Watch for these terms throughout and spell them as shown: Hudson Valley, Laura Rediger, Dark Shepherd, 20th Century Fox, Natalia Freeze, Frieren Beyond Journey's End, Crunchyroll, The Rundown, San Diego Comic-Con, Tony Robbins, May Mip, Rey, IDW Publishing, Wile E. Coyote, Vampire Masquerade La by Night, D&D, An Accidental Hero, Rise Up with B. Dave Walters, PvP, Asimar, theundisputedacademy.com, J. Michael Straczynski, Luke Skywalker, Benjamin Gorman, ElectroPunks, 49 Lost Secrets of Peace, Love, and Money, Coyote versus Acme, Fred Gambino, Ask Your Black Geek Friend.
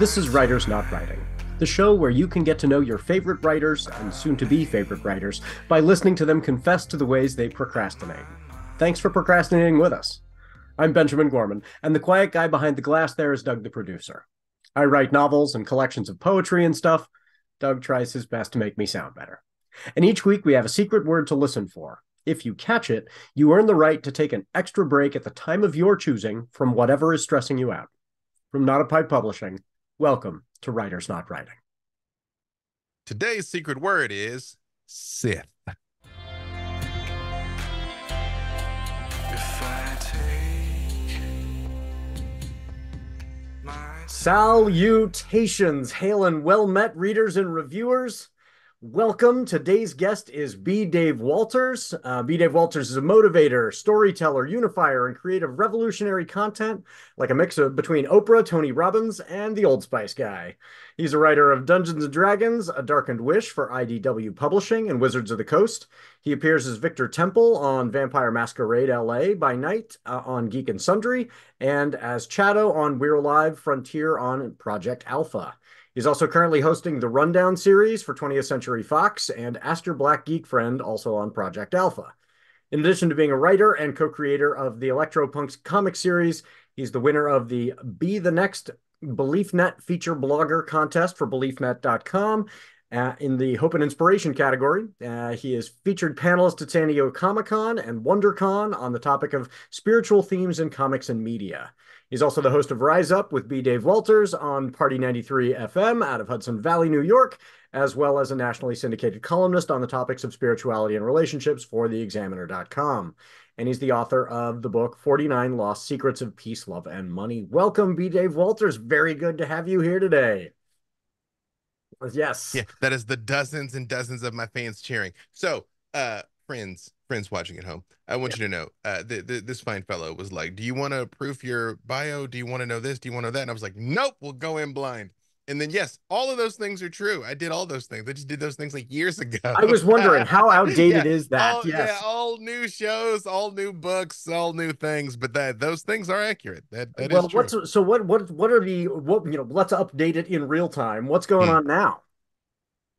This is Writers Not Writing, the show where you can get to know your favorite writers and soon-to-be favorite writers by listening to them confess to the ways they procrastinate. Thanks for procrastinating with us. I'm Benjamin Gorman, and the quiet guy behind the glass there is Doug the producer. I write novels and collections of poetry and stuff. Doug tries his best to make me sound better. And each week we have a secret word to listen for. If you catch it, you earn the right to take an extra break at the time of your choosing from whatever is stressing you out. From Not a Pipe Publishing, welcome to Writers Not Writing. Today's secret word is Sith. If I take my... Salutations, hail and well-met readers and reviewers. Welcome. Today's guest is B. Dave Walters. B. Dave Walters is a motivator, storyteller, unifier, and creative revolutionary content, like a mix of between Oprah, Tony Robbins, and the Old Spice guy. He's a writer of Dungeons and Dragons, A Darkened Wish for IDW Publishing and Wizards of the Coast. He appears as Victor Temple on Vampire Masquerade La by Night on Geek and Sundry, and as Chatto on We're Alive Frontier on Project Alpha. He's also currently hosting The Rundown series for 20th Century Fox and Ask Your Black Geek Friend, also on Project Alpha. In addition to being a writer and co-creator of the ElectroPunks comic series, he's the winner of the Be the Next Beliefnet Feature Blogger contest for Beliefnet.com in the Hope and Inspiration category. He is featured panelist at San Diego Comic-Con and WonderCon on the topic of spiritual themes in comics and media. He's also the host of Rise Up with B. Dave Walters on Party 93 FM out of Hudson Valley, New York, as well as a nationally syndicated columnist on the topics of spirituality and relationships for theexaminer.com. And he's the author of the book 49 Lost Secrets of Peace, Love, and Money. Welcome, B. Dave Walters. Very good to have you here today. Yes. Yeah, that is the dozens and dozens of my fans cheering. So, friends watching at home, I want you to know this fine fellow was like, do you want to proof your bio? Do you want to know this? Do you want to know that? And I was like, nope, we'll go in blind. And then, yes, all of those things are true. I did all those things. I just did those things like years ago. I was wondering how outdated is that? Yeah, all new shows, all new books, all new things. But those things are accurate. That well, is true. Let's update it in real time. What's going on now?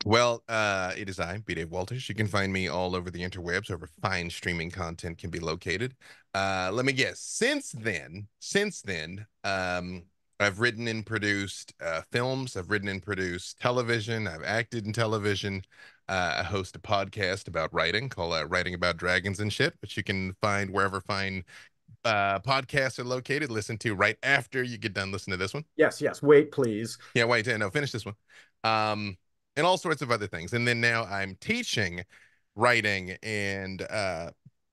Well, it is I, B. Dave Walters. You can find me all over the interwebs, where fine streaming content can be located. Let me guess. Since then, I've written and produced films. I've written and produced television. I've acted in television. I host a podcast about writing called Writing About Dragons and Shit, which you can find wherever fine podcasts are located. Listen to right after you get done listening to this one. Yes. Wait, please. Yeah, wait. No, finish this one. And all sorts of other things. And then now I'm teaching writing and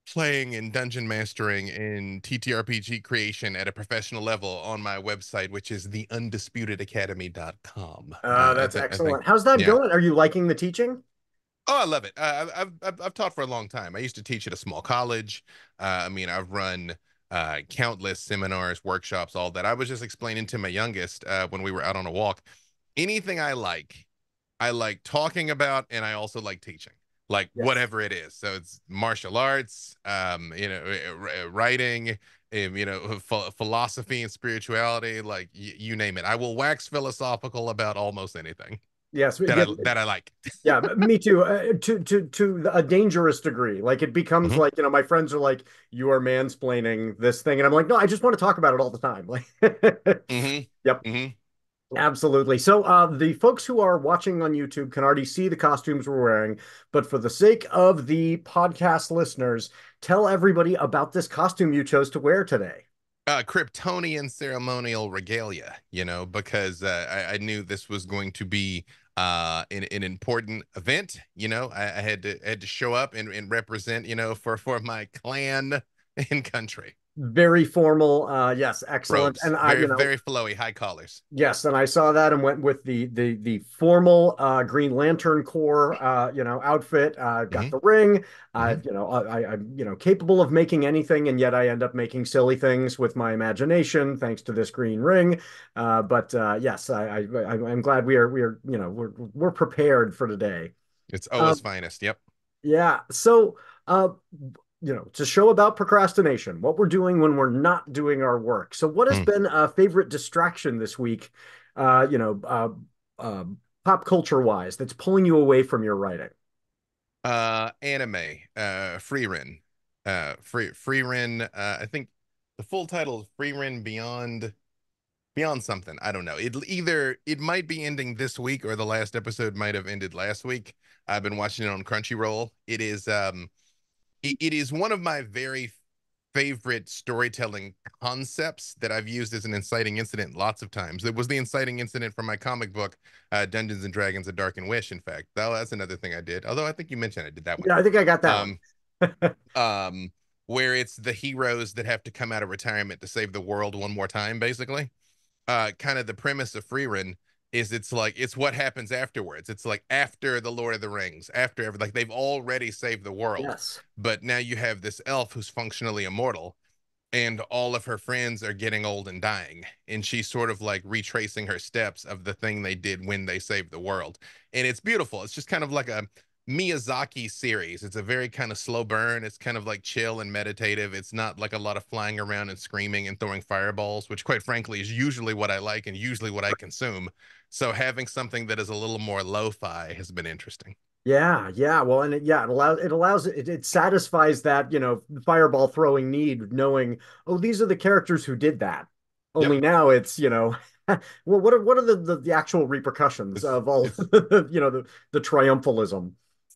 playing and dungeon mastering and TTRPG creation at a professional level on my website, which is theundisputedacademy.com. That's excellent. How's that going? Are you liking the teaching? Oh, I love it. I've taught for a long time. I used to teach at a small college. I've run countless seminars, workshops, all that. I was just explaining to my youngest when we were out on a walk, anything I like talking about, and I also like teaching, whatever it is. So it's martial arts, writing, philosophy and spirituality, like you name it. I will wax philosophical about almost anything. Yes, that I like. Yeah, me too. To a dangerous degree, like it becomes like my friends are like, you are mansplaining this thing, and I'm like, no, I just want to talk about it all the time. Like, yep. Mm-hmm. Absolutely. So the folks who are watching on YouTube can already see the costumes we're wearing, but for the sake of the podcast listeners, tell everybody about this costume you chose to wear today. Kryptonian ceremonial regalia, because I knew this was going to be an important event. I had to show up and represent, for my clan and country. Very formal, yes, excellent. Robes. And very, very flowy, high collars. Yes, and I saw that and went with the formal Green Lantern Corps, outfit. Got the ring. I'm capable of making anything, and yet I end up making silly things with my imagination thanks to this green ring. Yes, I'm glad we are we're prepared for today. It's Ola's finest. Yep. Yeah. So. It's a show about procrastination, what we're doing when we're not doing our work. So what has been a favorite distraction this week pop culture wise that's pulling you away from your writing? Anime, Frieren. Frieren, I think the full title is Frieren Beyond something. I don't know. It might be ending this week, or the last episode might have ended last week. I've been watching it on Crunchyroll. It is it is one of my very favorite storytelling concepts that I've used as an inciting incident lots of times. It was the inciting incident for my comic book, Dungeons and Dragons: A Darkened Wish. In fact, that's another thing I did. Although I think you mentioned I did that one. Yeah, I think I got that one. Where it's the heroes that have to come out of retirement to save the world one more time, basically. Kind of the premise of Frieren is it's what happens afterwards. It's like after the Lord of the Rings, like they've already saved the world. Yes. But now you have this elf who's functionally immortal, and all of her friends are getting old and dying. And she's sort of like retracing her steps of the thing they did when they saved the world. And it's beautiful. It's just kind of like a Miyazaki series. It's a very kind of slow burn. It's kind of like chill and meditative. It's not like a lot of flying around and screaming and throwing fireballs, which quite frankly is usually what I like and usually what I consume. So having something that is a little more lo-fi has been interesting. Yeah, yeah. Well, and it satisfies that, you know, fireball throwing need, knowing, oh, these are the characters who did that. Only yep. Now it's, you know, well, what are the actual repercussions of all, you know, the triumphalism?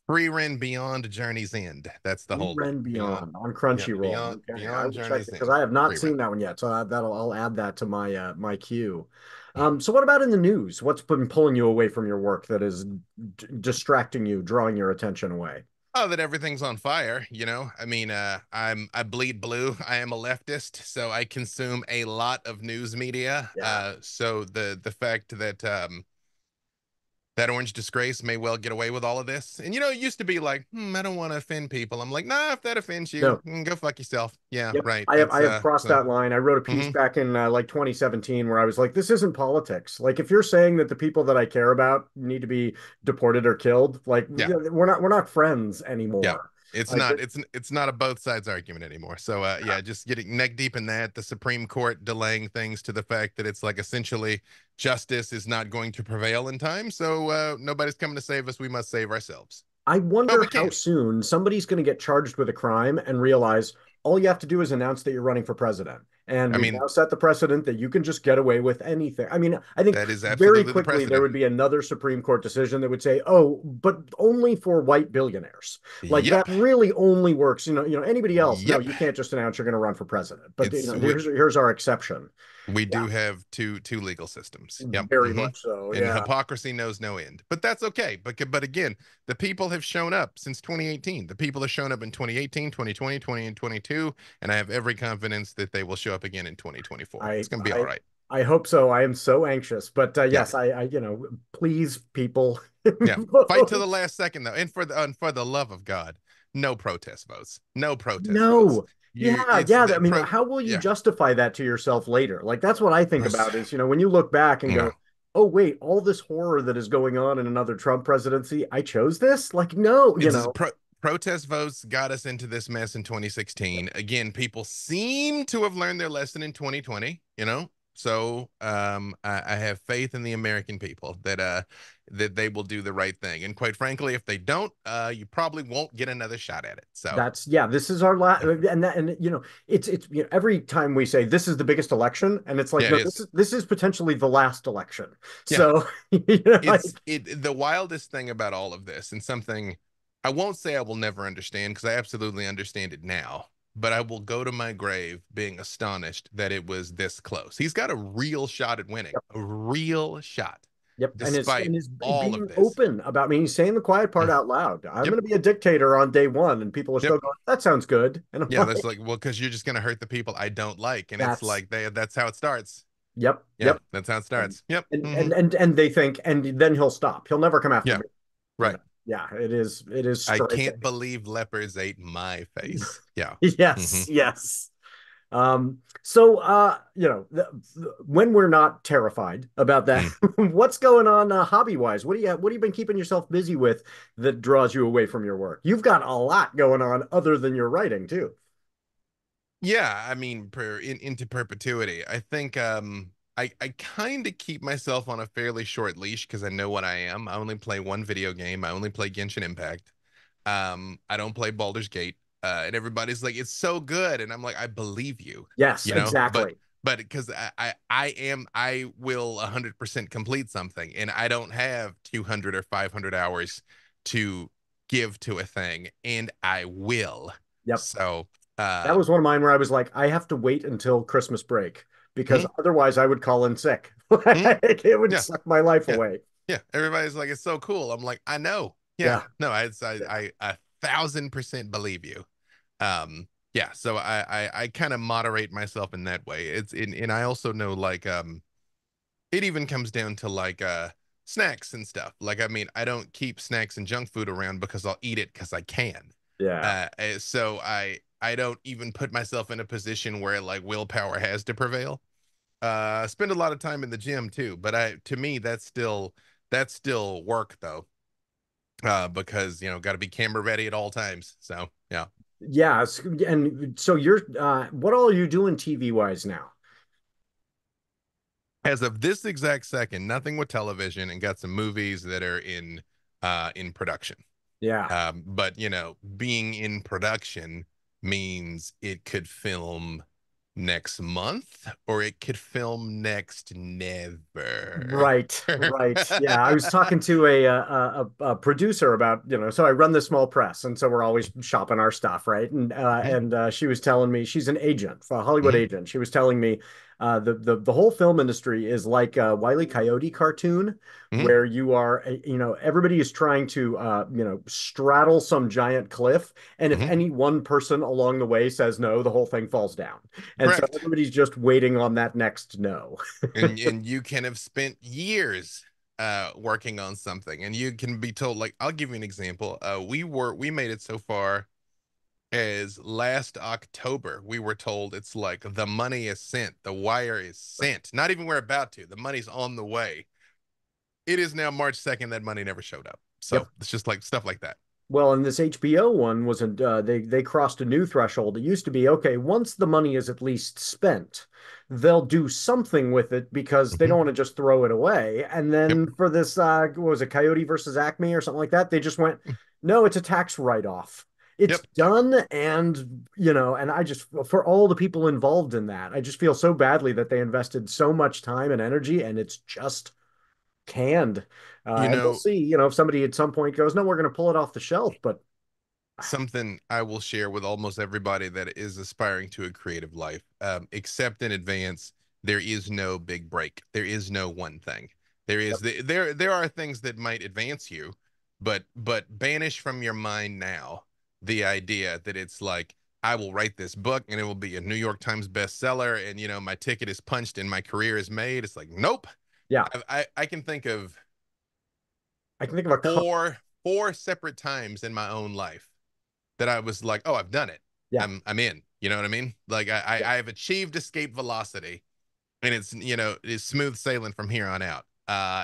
Frieren Beyond Journey's End. That's the whole Frieren Beyond on Crunchyroll. Yeah, Beyond Journey's End, because I have not seen that one yet. So I'll add that to my my queue. So what about in the news? What's been pulling you away from your work that is distracting you, drawing your attention away? Oh, that everything's on fire, you know? I mean, I bleed blue. I am a leftist, so I consume a lot of news media. Yeah. So the fact that that orange disgrace may well get away with all of this. And, you know, it used to be like, I don't want to offend people. I'm like, nah, if that offends you, go fuck yourself. Yeah, yep. Right. I have crossed that line. I wrote a piece back in like 2017 where I was like, this isn't politics. Like, if you're saying that the people that I care about need to be deported or killed, like, we're not friends anymore. Yeah. It's like, it's not a both sides argument anymore. So just getting neck deep in that, the Supreme Court delaying things to the fact that it's like essentially justice is not going to prevail in time. So nobody's coming to save us. We must save ourselves. I wonder how soon somebody's going to get charged with a crime and realize all you have to do is announce that you're running for president. And we now set the precedent that you can just get away with anything. I mean, I think that is very quickly there would be another Supreme Court decision that would say, "Oh, but only for white billionaires." Like that really only works. You know, anybody else? Yep. No, you can't just announce you're going to run for president. But you know, here's our exception. We do have two legal systems. Yep. Very much so. Yeah. And hypocrisy knows no end. But that's okay. But again, the people have shown up since 2018. The people have shown up in 2018, 2020, 2022, and I have every confidence that they will show up again in 2024. It's gonna be all right. I hope so. I am so anxious, but yes, I you know, please, people. Fight to the last second though, and for the love of God, no protest votes. No protest. No. Votes. I mean, how will you justify that to yourself later? Like that's what I think about is, you know, when you look back and go, oh wait, all this horror that is going on in another Trump presidency, I chose this. Like no, you know. Protest votes got us into this mess in 2016. Again, people seem to have learned their lesson in 2020, you know? So I have faith in the American people that that they will do the right thing. And quite frankly, if they don't, you probably won't get another shot at it. So that's, this is our last. And you know, it's you know, every time we say this is the biggest election, and it's like, this is potentially the last election. Yeah. So you know, the wildest thing about all of this, and something I won't say I will never understand, because I absolutely understand it now, but I will go to my grave being astonished that it was this close. He's got a real shot at winning, a real shot. Yep. Despite and his being open about me, he's saying the quiet part out loud. I'm going to be a dictator on day one, and people are still going, that sounds good. And I'm that's like, well, because you're just going to hurt the people I don't like. And it's like, that's how it starts. Yep. That's how it starts. And they think, and then he'll stop. He'll never come after me. Right. Yeah, it is. I can't believe leopards ate my face. Yeah. Yes. So, you know, when we're not terrified about that, what's going on hobby wise? What have you been keeping yourself busy with that draws you away from your work? You've got a lot going on other than your writing too. Yeah. I mean, into perpetuity, I think, I kind of keep myself on a fairly short leash because I know what I am. I only play one video game. I only play Genshin Impact. I don't play Baldur's Gate. And everybody's like, it's so good. And I'm like, I believe you. Yes, you know? Exactly. But because I will 100% complete something, and I don't have 200 or 500 hours to give to a thing, and I will. Yep. So that was one of mine where I was like, I have to wait until Christmas break because otherwise I would call in sick. It would suck my life away. Yeah. Everybody's like, it's so cool. I'm like, I know. Yeah. No, I 1,000% believe you. Yeah, so I kind of moderate myself in that way. It's and I also know, like, it even comes down to like snacks and stuff. Like, I mean, I don't keep snacks and junk food around because I'll eat it because I can. Yeah. So I don't even put myself in a position where like willpower has to prevail. I spend a lot of time in the gym too, but to me that's still work though. Because, you know, got to be camera ready at all times. So, yeah. Yeah. And so you're, what all are you doing TV wise now? As of this exact second, nothing with television, and got some movies that are in production. Yeah. But you know, being in production means it could film next month or it could film next never. Right. Yeah. I was talking to a producer about, you know, so I run this small press, and so we're always shopping our stuff, right? And she was telling me, she's an agent, a Hollywood agent. She was telling me the whole film industry is like a Wile E. Coyote cartoon, where you are, you know, everybody is trying to, you know, straddle some giant cliff. And if any one person along the way says no, the whole thing falls down. And so everybody's just waiting on that next no. and you can have spent years working on something, and you can be told, like, I'll give you an example. We made it so far as last October. We were told, it's like, the money is sent, the wire is sent. Not even we're about to, the money's on the way. It is now March 2nd. That money never showed up. So it's just like stuff like that. Well, and this HBO one wasn't, they crossed a new threshold. It used to be, okay, once the money is at least spent, they'll do something with it because they don't want to just throw it away. And then for this, what was it, Coyote versus Acme or something like that, they just went, no, it's a tax write-off. It's done. And, you know, and I just, for all the people involved in that, I just feel so badly that they invested so much time and energy, and it's just canned. And we'll see, you know, if somebody at some point goes, no, we're going to pull it off the shelf. But something I will share with almost everybody that is aspiring to a creative life, except in advance, there is no big break. There is no one thing. There is, there are things that might advance you, but banish from your mind now the idea that it's like, I will write this book and it will be a New York Times bestseller, and, you know, my ticket is punched and my career is made. It's like, nope. Yeah. I can think of four separate times in my own life that I was like, oh, I've done it. Yeah. I'm in, you know what I mean? Like I have achieved escape velocity, and it's, you know, it's smooth sailing from here on out.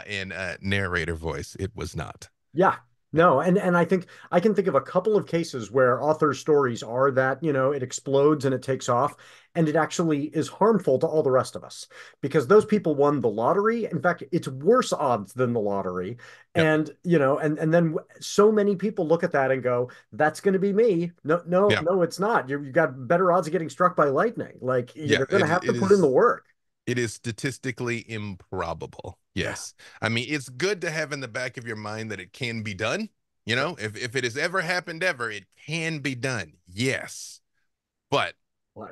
In a narrator voice, it was not. Yeah. No, and I think I can think of a couple of cases where authors' stories are that, you know, it explodes and it takes off, and it actually is harmful to all the rest of us because those people won the lottery. In fact, it's worse odds than the lottery. Yep. And, you know, and then so many people look at that and go, that's going to be me. No, it's not. You've got better odds of getting struck by lightning. Like, you're going to have to put in the work. It is statistically improbable. Yes. Yeah. I mean, it's good to have in the back of your mind that it can be done. You know, if it has ever happened ever, it can be done. Yes. But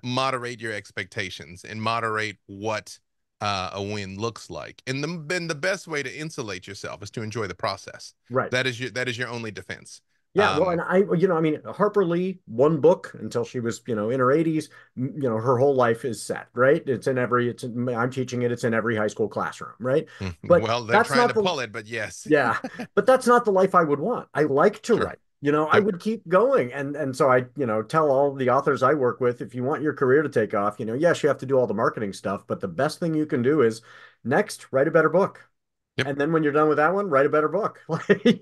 moderate your expectations and moderate what a win looks like. And the best way to insulate yourself is to enjoy the process. Right. That is your only defense. Yeah, well, and I mean, Harper Lee, one book until she was, you know, in her 80s, you know, her whole life is set, right? I'm teaching it. It's in every high school classroom, right? But well, they're trying to pull it, but yes. Yeah, but that's not the life I would want. I like to write, you know, I would keep going. And so I, you know, tell all the authors I work with, if you want your career to take off, you know, yes, you have to do all the marketing stuff, but the best thing you can do is next, write a better book. Yep. And then when you're done with that one, write a better book.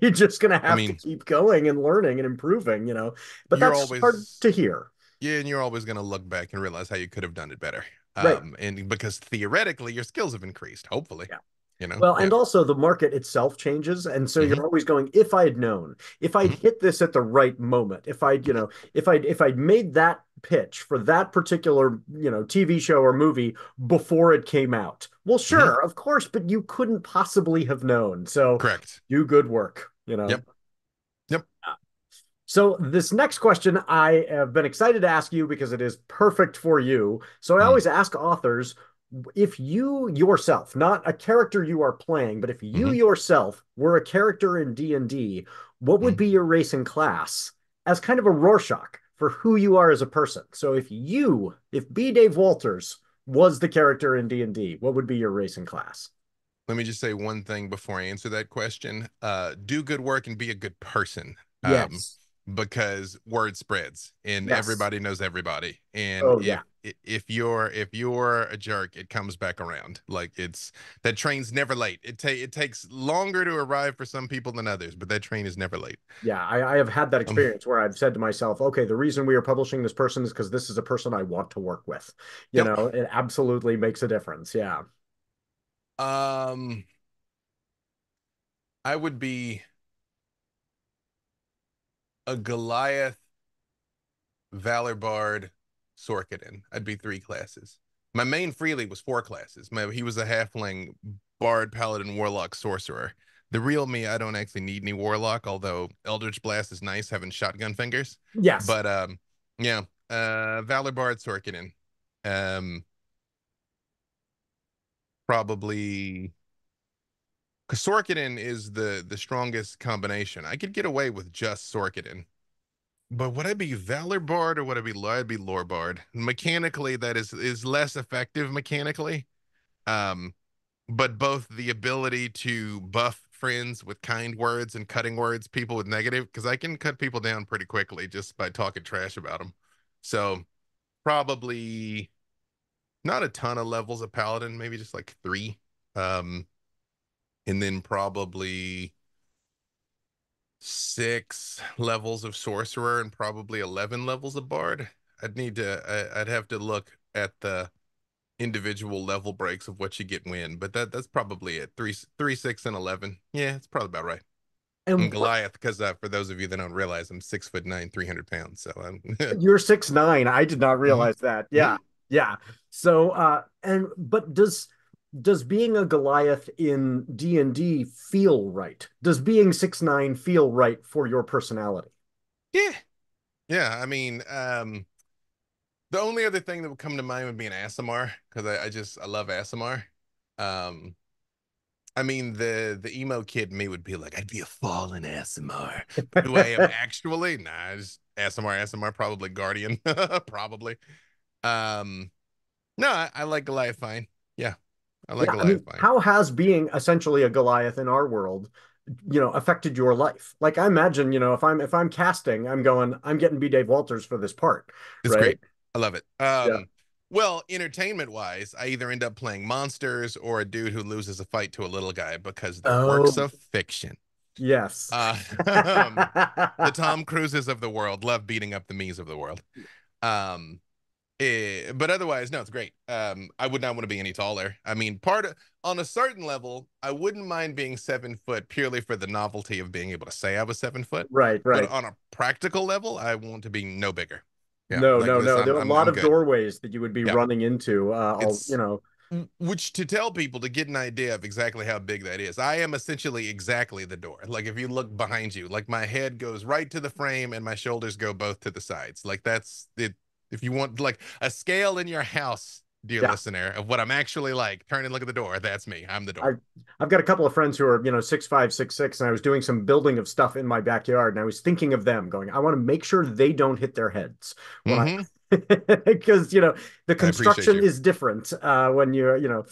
You're just going to have to keep going and learning and improving, you know, but that's always hard to hear. Yeah. And you're always going to look back and realize how you could have done it better. and because theoretically your skills have increased, hopefully. Yeah. You know, well, and also the market itself changes. And so you're always going, if I had known, if I'd hit this at the right moment, if I'd, you know, if I'd made that pitch for that particular, you know, TV show or movie before it came out. Well, sure, of course, but you couldn't possibly have known. So do good work, you know. Yep. So this next question I have been excited to ask you because it is perfect for you. So I always ask authors, if you yourself, not a character you are playing, but if you yourself were a character in D&D, what would be your race and class as kind of a Rorschach for who you are as a person? So if B. Dave Walters was the character in D&D, what would be your race and class? Let me just say one thing before I answer that question. Do good work and be a good person. Yes. Because word spreads and everybody knows everybody. And if you're a jerk, it comes back around. Like, it's that train's never late. It takes longer to arrive for some people than others, but that train is never late. Yeah, I have had that experience where I've said to myself, okay, the reason we are publishing this person is because this is a person I want to work with. You know, it absolutely makes a difference. Yeah. I would be a Goliath, Valor Bard, Sorcadin. I'd be three classes. My main freely was four classes. He was a halfling, bard, paladin, warlock, sorcerer. The real me, I don't actually need any warlock, although Eldritch Blast is nice, having shotgun fingers. Yes. But Valor Bard, Sorcadin. Probably, because Sorcadin is the strongest combination. I could get away with just Sorcadin. But would I be Valor Bard or would I be Lore Bard? Mechanically, that is less effective mechanically. But both the ability to buff friends with kind words and cutting words, people with negative, because I can cut people down pretty quickly just by talking trash about them. So probably not a ton of levels of Paladin, maybe just like 3. And then probably 6 levels of sorcerer and probably 11 levels of bard. I'd have to look at the individual level breaks of what you get when, but that's probably it. 3, 6, and 11. Yeah, it's probably about right. And Goliath, because for ththose of you that don't realize, I'm 6'9", 300 pounds. So I'm you're 6'9". I did not realize that. Yeah, yeah. So but does being a Goliath in D&D feel right? Does being 6'9" feel right for your personality? Yeah. Yeah, I mean, the only other thing that would come to mind would be an Asimar, because I love Asimar. I mean, the emo kid in me would be like, I'd be a fallen Asimar. But do I am actually? Nah, just Asimar, probably Guardian, probably. No, I like Goliath fine. Yeah. I mean, how has being essentially a Goliath in our world, you know, affected your life? Like, I imagine, you know, if I'm casting, I'm getting B. Dave Walters for this part. It's great. I love it. Well, entertainment wise, I either end up playing monsters or a dude who loses a fight to a little guy because the works of fiction. Yes. The Tom Cruises of the world love beating up the me's of the world. But otherwise, no, it's great. I would not want to be any taller. I mean, on a certain level, I wouldn't mind being 7 foot purely for the novelty of being able to say I was 7 foot. Right. But on a practical level, I want to be no bigger. Yeah, no. There are a lot of doorways that you would be running into. You know, which to tell people to get an idea of exactly how big that is. I am essentially exactly the door. Like, if you look behind you, like, my head goes right to the frame and my shoulders go both to the sides. Like, that's it. If you want, like, a scale in your house, dear listener, of what I'm actually like, turn and look at the door. That's me. I'm the door. I've got a couple of friends who are, you know, 6'5", 6'6", and I was doing some building of stuff in my backyard, and I was thinking of them going, I want to make sure they don't hit their heads. Because, you know, the construction is different when you're, you know.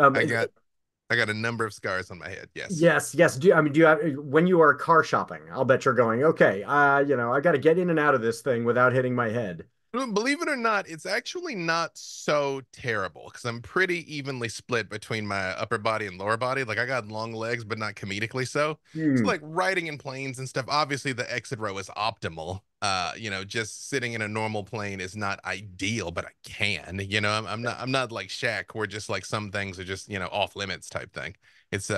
I got a number of scars on my head. Yes. Do you have, when you are car shopping, I'll bet you're going, okay, you know, I got to get in and out of this thing without hitting my head. Believe it or not, it's actually not so terrible because I'm pretty evenly split between my upper body and lower body. Like I got long legs, but not comedically so. So like riding in planes and stuff, obviously the exit row is optimal. You know, just sitting in a normal plane is not ideal, but I can. You know, I'm not like Shaq, where just like some things are just, you know, off limits type thing. It's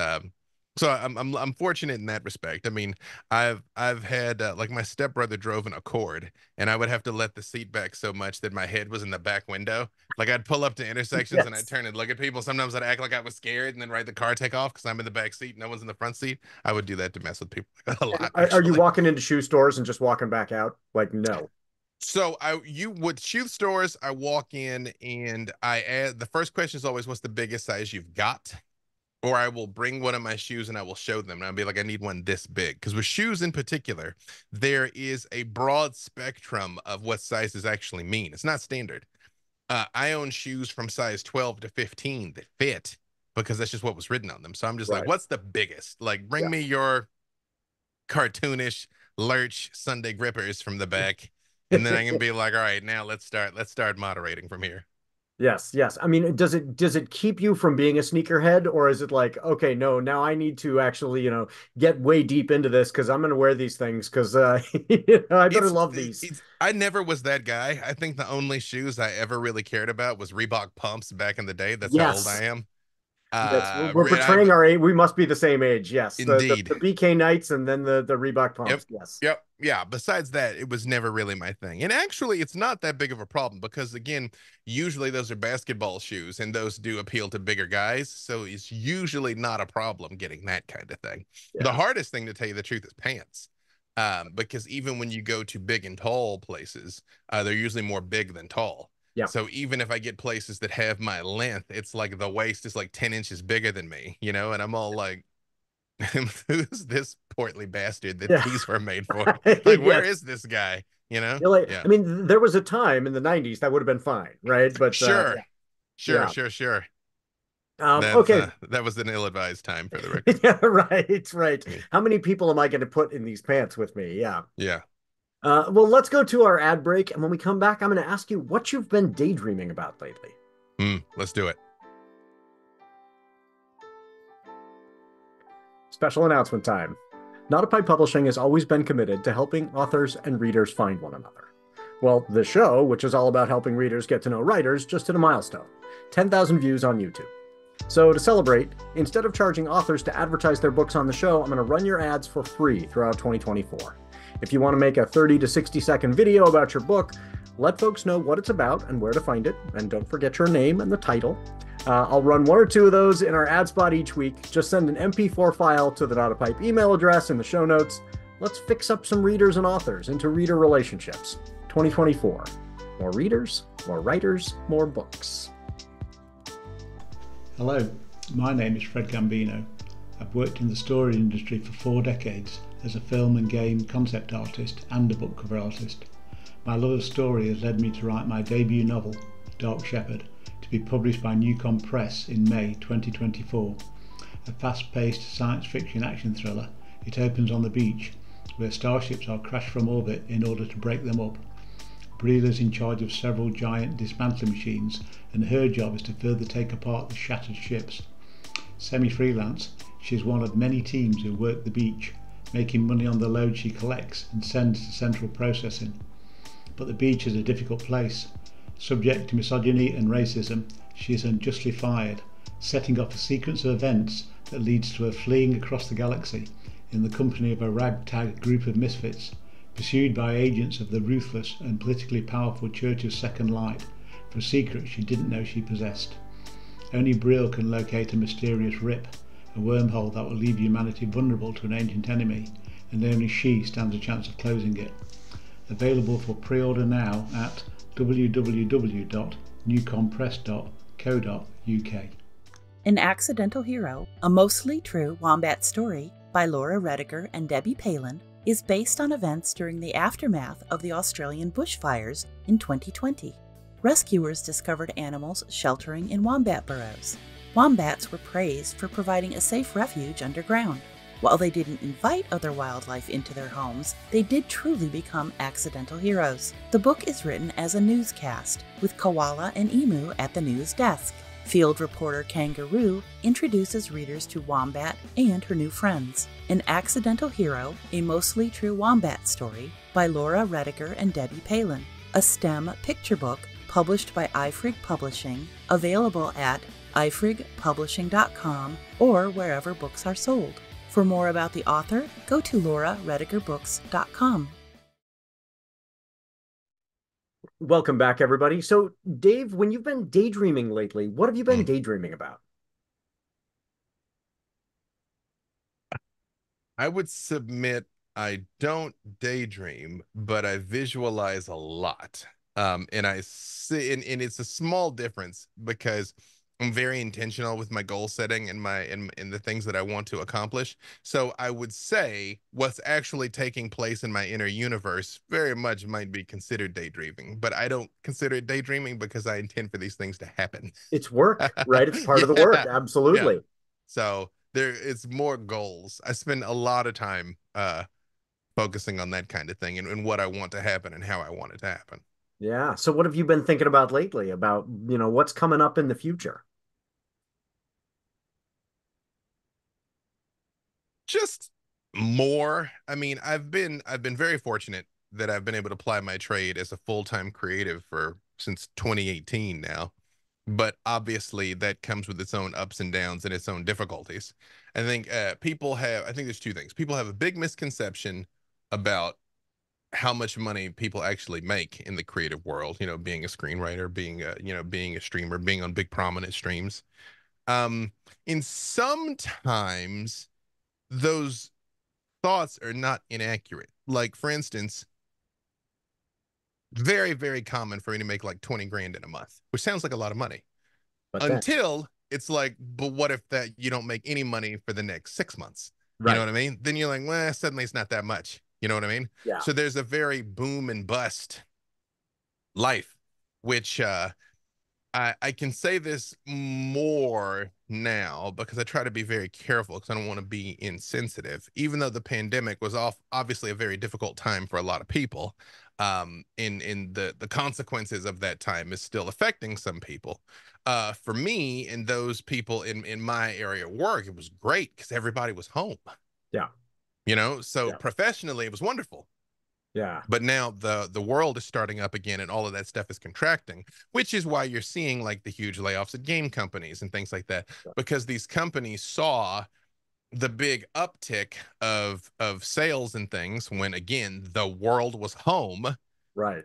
so I'm fortunate in that respect. I mean, I've had like my stepbrother drove an Accord, and I would have to let the seat back so much that my head was in the back window. Like I'd pull up to intersections and I'd turn and look at people. Sometimes I'd act like I was scared and then ride the car take off because I'm in the back seat, no one's in the front seat. I would do that to mess with people a lot. Are you walking into shoe stores and just walking back out? Like no. So with shoe stores, I walk in and I ask, the first question is always, what's the biggest size you've got? Or I will bring one of my shoes and I will show them. And I'll be like, I need one this big. Because with shoes in particular, there is a broad spectrum of what sizes actually mean. It's not standard. I own shoes from size 12 to 15 that fit because that's just what was written on them. So I'm just like, what's the biggest? Like, bring me your cartoonish Lurch Sunday grippers from the back. And then I can be like, all right, now let's start moderating from here. Yes, yes. I mean, does it keep you from being a sneakerhead, or is it like, okay, no, now I need to actually, you know, get way deep into this because I'm going to wear these things because you know, I better love these. I never was that guy. I think the only shoes I ever really cared about was Reebok Pumps back in the day. That's how old I am. We're portraying our age. We must be the same age. Yes, indeed. The BK Knights and then the Reebok Pumps. Yep. Yes. Yep. Yeah, besides that, it was never really my thing. And actually, it's not that big of a problem because, again, usually those are basketball shoes and those do appeal to bigger guys. So it's usually not a problem getting that kind of thing. Yeah. The hardest thing, to tell you the truth, is pants. Because even when you go to big and tall places, they're usually more big than tall. Yeah. So even if I get places that have my length, it's like the waist is like 10 inches bigger than me, you know, and I'm all like, who's this portly bastard that these were made for? Like, where is this guy? You know? Like, I mean, there was a time in the 90s that would have been fine, right? But sure. Okay. That was an ill-advised time for the record. Right. How many people am I going to put in these pants with me? Yeah. Yeah. Well, let's go to our ad break. And when we come back, I'm going to ask you what you've been daydreaming about lately. Let's do it. Special announcement time. Notified Publishing has always been committed to helping authors and readers find one another. Well, the show, which is all about helping readers get to know writers, just hit a milestone, 10,000 views on YouTube. So to celebrate, instead of charging authors to advertise their books on the show, I'm going to run your ads for free throughout 2024. If you want to make a 30 to 60-second video about your book, let folks know what it's about and where to find it, and don't forget your name and the title. I'll run one or two of those in our ad spot each week. Just send an MP4 file to the NotaPipe email address in the show notes. Let's fix up some readers and authors into reader relationships. 2024. More readers, more writers, more books. Hello, my name is Fred Gambino. I've worked in the story industry for 4 decades as a film and game concept artist and a book cover artist. My love of story has led me to write my debut novel, Dark Shepherd, to be published by Newcom Press in May 2024. A fast-paced science fiction action thriller, it opens on the beach, where starships are crashed from orbit in order to break them up. Breela's in charge of several giant dismantling machines, and her job is to further take apart the shattered ships. Semi-freelance, she is one of many teams who work the beach, making money on the load she collects and sends to central processing. But the beach is a difficult place. Subject to misogyny and racism, she is unjustly fired, setting off a sequence of events that leads to her fleeing across the galaxy in the company of a ragtag group of misfits, pursued by agents of the ruthless and politically powerful Church of Second Light for secrets she didn't know she possessed. Only Brill can locate a mysterious rip, a wormhole that will leave humanity vulnerable to an ancient enemy, and only she stands a chance of closing it. Available for pre-order now at www.newcompress.co.uk. An Accidental Hero, a mostly true Wombat story by Laura Rediger and Debbie Palin, is based on events during the aftermath of the Australian bushfires in 2020. Rescuers discovered animals sheltering in wombat burrows. Wombats were praised for providing a safe refuge underground. While they didn't invite other wildlife into their homes, they did truly become accidental heroes. The book is written as a newscast, with koala and emu at the news desk. Field reporter Kangaroo introduces readers to Wombat and her new friends. An Accidental Hero, a Mostly True Wombat Story by Laura Rediger and Debbie Palin. A STEM picture book published by Eifrig Publishing, available at eifrigpublishing.com or wherever books are sold. For more about the author, go to lauraredigerbooks.com. Welcome back, everybody. So, Dave, when you've been daydreaming lately, what have you been daydreaming about? I would submit I don't daydream, but I visualize a lot. And I see, and it's a small difference because I'm very intentional with my goal setting and the things that I want to accomplish. So I would say what's actually taking place in my inner universe very much might be considered daydreaming, but I don't consider it daydreaming because I intend for these things to happen. It's work, right? It's part of the work. Absolutely. Yeah. So it's more goals. I spend a lot of time focusing on that kind of thing and what I want to happen and how I want it to happen. Yeah. So what have you been thinking about lately about, you know, what's coming up in the future? Just more. I mean, I've been very fortunate that I've been able to apply my trade as a full-time creative since 2018 now. But obviously that comes with its own ups and downs and its own difficulties. I think I think there's two things. People have a big misconception about how much money people actually make in the creative world, you know, being a screenwriter, being a streamer, being on big prominent streams. And sometimes those thoughts are not inaccurate. Like, for instance, very, very common for you to make like 20 grand in a month, which sounds like a lot of money until it's like, but what if that you don't make any money for the next 6 months? Right. You know what I mean? Then you're like, well, suddenly it's not that much. You know what I mean? Yeah. So there's a very boom and bust life, which I can say this more now because I try to be very careful because I don't want to be insensitive, even though the pandemic was obviously a very difficult time for a lot of people. And the consequences of that time is still affecting some people. For me and those people in my area of work, it was great because everybody was home. Yeah. You know, so professionally it was wonderful. Yeah. But now the world is starting up again and all of that stuff is contracting, which is why you're seeing like the huge layoffs at game companies and things like that, because these companies saw the big uptick of sales and things when, again, the world was home. Right.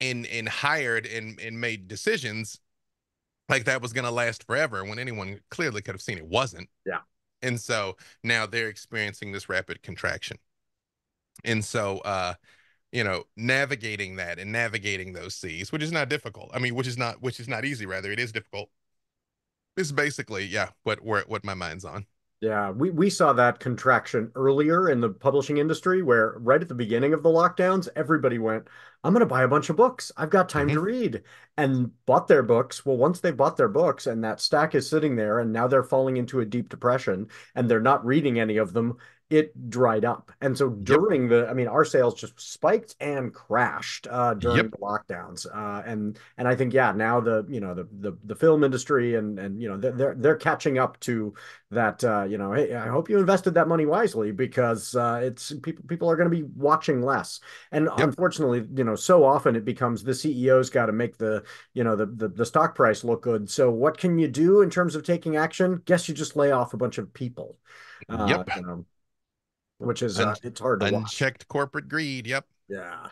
And hired and made decisions like that was going to last forever when anyone clearly could have seen it wasn't. Yeah. And so now they're experiencing this rapid contraction. And so, you know, navigating that and navigating those seas, which is not difficult. I mean, which is not easy, rather. It is difficult. This is basically, yeah, what my mind's on. Yeah, we saw that contraction earlier in the publishing industry where right at the beginning of the lockdowns, everybody went, I'm going to buy a bunch of books. I've got time to read, and bought their books. Well, once they bought their books and that stack is sitting there and now they're falling into a deep depression and they're not reading any of them, it dried up. And so during our sales just spiked and crashed during the lockdowns. And I think, yeah, now the film industry and, you know, they're catching up to that, you know, hey, I hope you invested that money wisely because it's people are going to be watching less. And unfortunately, you know, so often it becomes the CEO's got to make the, you know, the stock price look good. So what can you do in terms of taking action? Guess you just lay off a bunch of people. You know, which is it's hard to watch. Unchecked corporate greed. Yep. Yeah.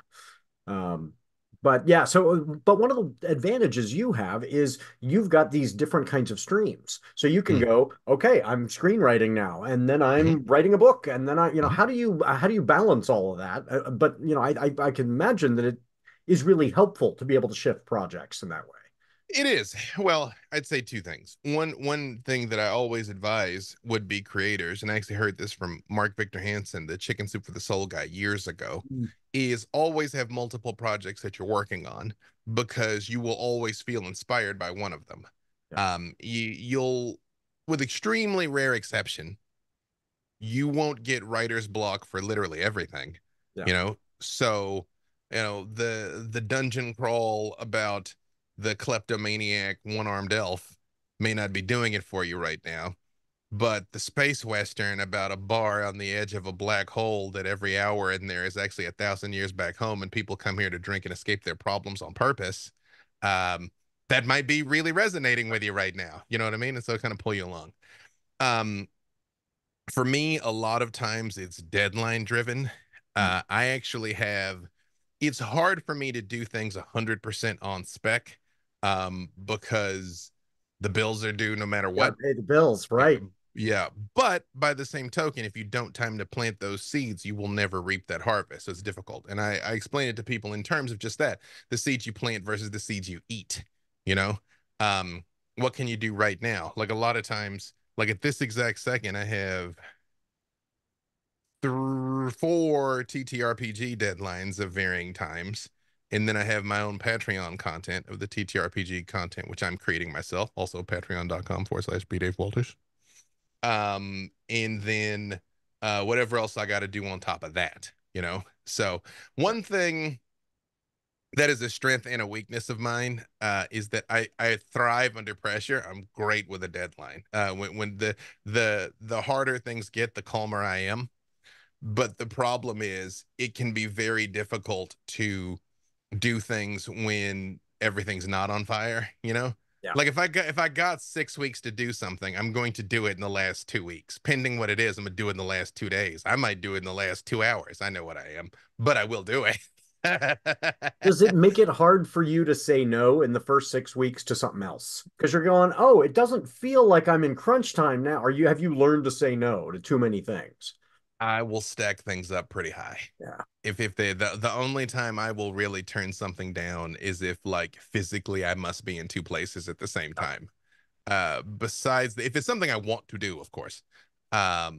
But yeah, but one of the advantages you have is you've got these different kinds of streams. So you can go, okay, I'm screenwriting now, and then I'm writing a book, and then I, you know, how do you balance all of that? But you know, I can imagine that it is really helpful to be able to shift projects in that way. It is. Well, I'd say two things. One thing that I always advise would-be creators, and I actually heard this from Mark Victor Hansen, the Chicken Soup for the Soul guy, years ago, is always have multiple projects that you're working on because you will always feel inspired by one of them. Yeah. You'll, with extremely rare exception, you won't get writer's block for literally everything. Yeah. You know, so, you know, the dungeon crawl about the kleptomaniac one-armed elf may not be doing it for you right now, but the space western about a bar on the edge of a black hole that every hour in there is actually 1,000 years back home and people come here to drink and escape their problems on purpose, that might be really resonating with you right now. You know what I mean? And so it kind of pull you along. For me, a lot of times it's deadline driven. I actually have, it's hard for me to do things 100% on spec, because the bills are due no matter what. Pay the bills, right? Yeah. But by the same token, if you don't time to plant those seeds, you will never reap that harvest. So it's difficult. And I explain it to people in terms of just that, the seeds you plant versus the seeds you eat, you know? What can you do right now? Like a lot of times, like at this exact second, I have 4 TTRPG deadlines of varying times. And then I have my own Patreon content of the TTRPG content, which I'm creating myself. Also patreon.com/B Dave Walters. And then whatever else I got to do on top of that, you know? So one thing that is a strength and a weakness of mine is that I thrive under pressure. I'm great with a deadline. When the harder things get, the calmer I am. But the problem is it can be very difficult to do things when everything's not on fire, you know? Yeah. Like if I got 6 weeks to do something, I'm going to do it in the last 2 weeks. Pending what it is, I'm gonna do it in the last 2 days. I might do it in the last 2 hours. I know what I am, but I will do it. Does it make it hard for you to say no in the first 6 weeks to something else? Because you're going, oh, it doesn't feel like I'm in crunch time now. Are you, have you learned to say no to too many things? I will stack things up pretty high. Yeah. If they, the only time I will really turn something down is if, like, physically I must be in 2 places at the same time. Besides, if it's something I want to do, of course, I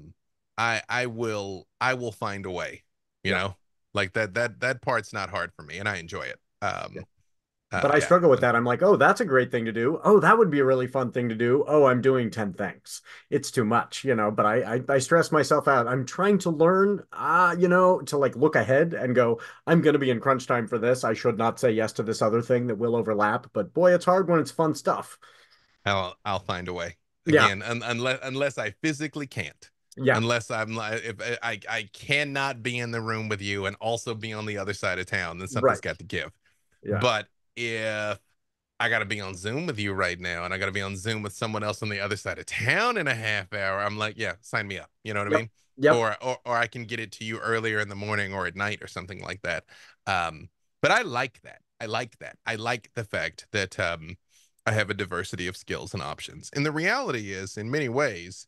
will find a way. You know, like that part's not hard for me, and I enjoy it. But I struggle with that. I'm like, oh, that's a great thing to do. Oh, that would be a really fun thing to do. Oh, I'm doing 10 things. It's too much, you know, but I stress myself out. I'm trying to learn, you know, to like look ahead and go, I'm going to be in crunch time for this. I should not say yes to this other thing that will overlap. But boy, it's hard when it's fun stuff. I'll find a way. Again, yeah. Unless I physically can't. Yeah. Unless I'm like, if I cannot be in the room with you and also be on the other side of town, then something's got to give. Yeah. But if I got to be on Zoom with you right now and I got to be on Zoom with someone else on the other side of town in a half hour, I'm like, yeah, sign me up. You know what I mean? Yep. Or I can get it to you earlier in the morning or at night or something like that. But I like that. I like the fact that I have a diversity of skills and options. And the reality is, in many ways,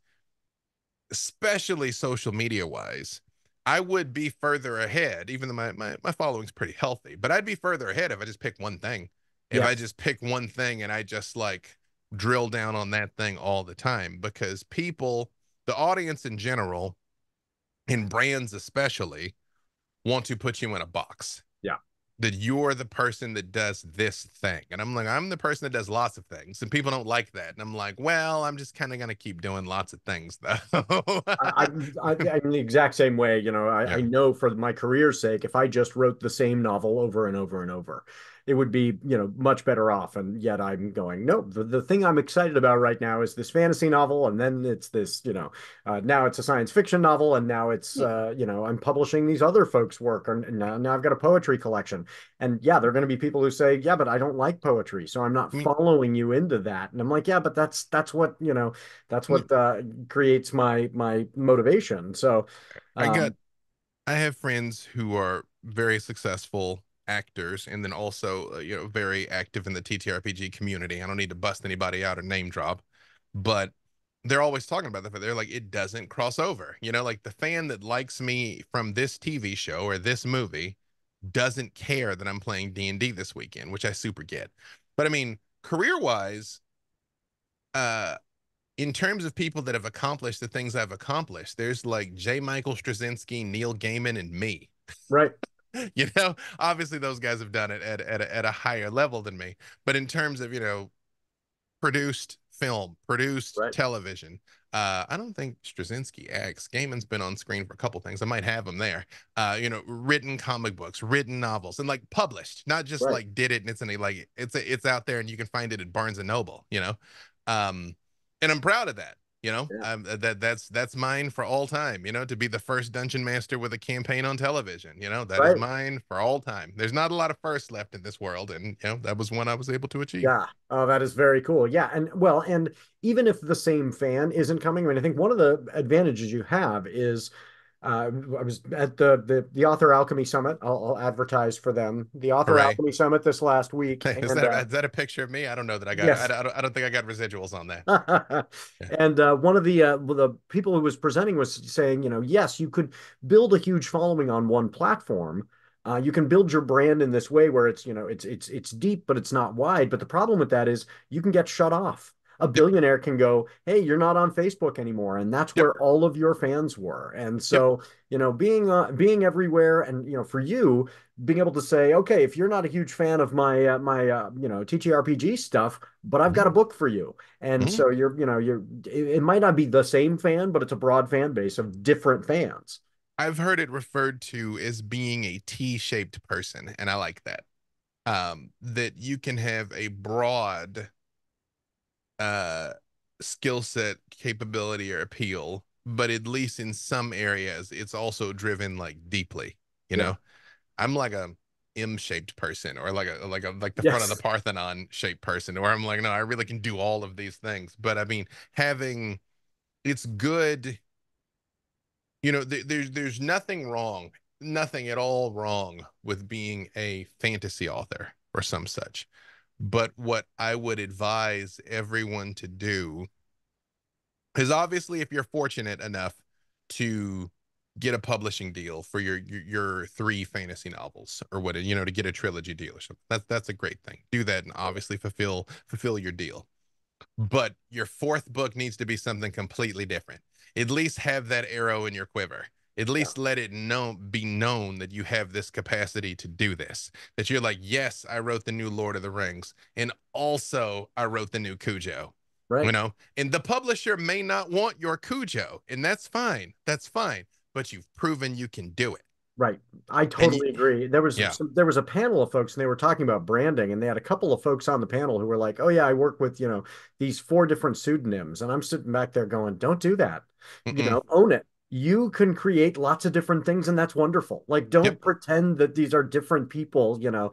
especially social media wise, I would be further ahead, even though my following's pretty healthy, but I'd be further ahead if I just pick one thing. If I just pick one thing and I just like drill down on that thing all the time, because people, the audience in general, and brands especially, want to put you in a box. Yeah. That you're the person that does this thing. And I'm like, I'm the person that does lots of things, and people don't like that. And I'm like, well, I'm just kind of going to keep doing lots of things, though. I'm the exact same way. You know, I know for my career's sake, if I just wrote the same novel over and over and over, it would be, you know, much better off. And yet I'm going, no, the thing I'm excited about right now is this fantasy novel. And then it's this, you know, now it's a science fiction novel. And now it's, you know, I'm publishing these other folks' work. And now I've got a poetry collection. And yeah, there are going to be people who say, yeah, but I don't like poetry, so I'm not following you into that. And I'm like, yeah, but that's what, you know, that's what creates my motivation. So I have friends who are very successful actors, and then also you know, very active in the TTRPG community. I don't need to bust anybody out or name drop, but they're always talking about that, but they're like, it doesn't cross over, you know, like the fan that likes me from this TV show or this movie doesn't care that I'm playing D&D this weekend, which I super get. But I mean, career wise, in terms of people that have accomplished the things I've accomplished, there's like J. Michael Straczynski, Neil Gaiman, and me, right? You know, obviously those guys have done it at a higher level than me, but in terms of, you know, produced film, produced television. I don't think Straczynski acts. Gaiman's been on screen for a couple things. I might have him there. You know, written comic books, written novels, and like published, not just like did it and it's in a, like it's out there and you can find it at Barnes and Noble. You know, and I'm proud of that. You know, that's mine for all time, you know, to be the first dungeon master with a campaign on television, you know, that is mine for all time. There's not a lot of firsts left in this world. And, you know, that was one I was able to achieve. Yeah. Oh, that is very cool. Yeah. And well, and even if the same fan isn't coming, I mean, I think one of the advantages you have is I was at the Author Alchemy Summit. I'll advertise for them. The Author Alchemy Summit this last week. Hey, is that a picture of me? I don't know that I got. Yes. I don't think I got residuals on that. And one of the people who was presenting was saying, you know, yes, you could build a huge following on one platform. You can build your brand in this way where it's, you know, it's deep, but it's not wide. But the problem with that is you can get shut off. A billionaire can go, hey, you're not on Facebook anymore. And that's where all of your fans were. And so, you know, being everywhere and, you know, for you being able to say, okay, if you're not a huge fan of my, you know, TTRPG stuff, but I've got a book for you. And so you're, you know, it might not be the same fan, but it's a broad fan base of different fans. I've heard it referred to as being a T-shaped person. And I like that, that you can have a broad skill set, capability, or appeal, but at least in some areas it's also driven like deeply, you know. I'm like a M-shaped person, or like the front of the Parthenon shaped person, or I'm like, no, I really can do all of these things. But I mean, having, it's good, you know, there's nothing at all wrong with being a fantasy author or some such. But what I would advise everyone to do is, obviously, if you're fortunate enough to get a publishing deal for your 3 fantasy novels, or what, you know, to get a trilogy deal or something, that's a great thing. Do that and obviously fulfill your deal. But your 4th book needs to be something completely different. At least have that arrow in your quiver. At least let it be known that you have this capacity to do this. That you're like, yes, I wrote the new Lord of the Rings, and also I wrote the new Cujo. Right. You know, and the publisher may not want your Cujo, and that's fine. That's fine. But you've proven you can do it. Right. I totally agree. There was there was a panel of folks, and they were talking about branding, and they had a couple of folks on the panel who were like, oh yeah, I work with, you know, these 4 different pseudonyms, and I'm sitting back there going, don't do that. You know, own it. You can create lots of different things, and that's wonderful. Like, don't pretend that these are different people, you know.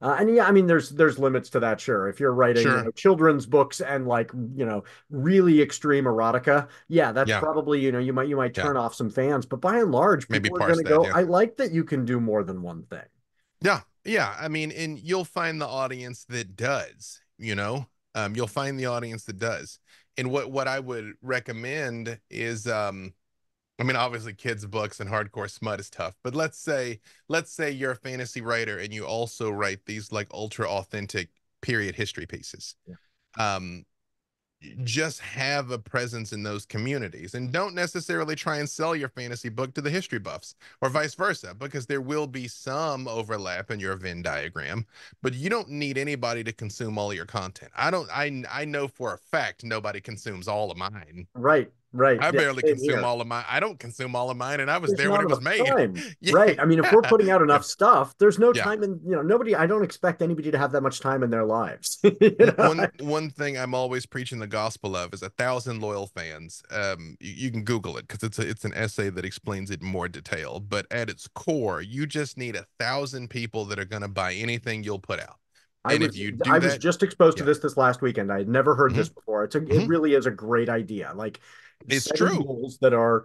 And yeah, I mean, there's limits to that, sure. If you're writing you know, children's books and, like, you know, really extreme erotica, that's probably, you know, you might turn off some fans. But by and large, people are going to go, I like that you can do more than one thing. Yeah, yeah. I mean, and you'll find the audience that does, you know. You'll find the audience that does. And what I would recommend is I mean, obviously kids' books and hardcore smut is tough, but let's say you're a fantasy writer and you also write these like ultra authentic period history pieces. Just have a presence in those communities, and don't necessarily try and sell your fantasy book to the history buffs or vice versa, because there will be some overlap in your Venn diagram, but you don't need anybody to consume all your content. I know for a fact nobody consumes all of mine. Right. I barely consume all of mine. I don't consume all of mine, and I was there when it was made. I mean, if we're putting out enough stuff, there's no time in, you know, nobody, I don't expect anybody to have that much time in their lives. You know? One thing I'm always preaching the gospel of is 1,000 loyal fans. You can Google it, because it's an essay that explains it in more detail. But at its core, you just need 1,000 people that are going to buy anything you'll put out. I was just exposed to this last weekend. I had never heard this before. It really is a great idea. Like, it's true. Goals that are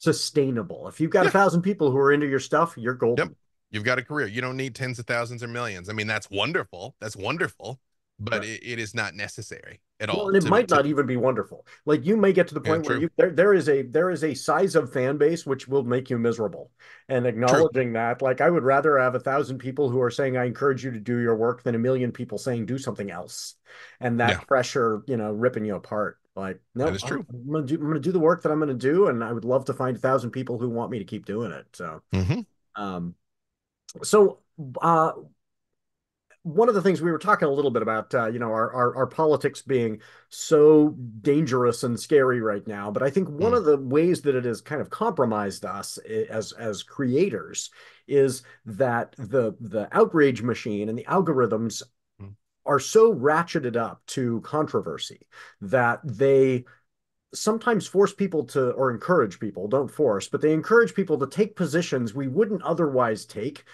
sustainable. If you've got 1,000 people who are into your stuff, you're golden. You've got a career. You don't need tens of thousands or millions. I mean, that's wonderful. That's wonderful, but it is not necessary at all. And it might not even be wonderful. Like, you may get to the point where there is a size of fan base which will make you miserable. And acknowledging that, like, I would rather have 1,000 people who are saying I encourage you to do your work than a million people saying do something else. And that pressure, you know, ripping you apart. Like, no, it's true. I'm gonna do the work that I'm gonna do, and I would love to find 1,000 people who want me to keep doing it. So one of the things we were talking a little bit about, our politics being so dangerous and scary right now. But I think one of the ways that it has kind of compromised us as creators is that the outrage machine and the algorithms are so ratcheted up to controversy that they sometimes force people to, or encourage people, don't force, but they encourage people to take positions we wouldn't otherwise take,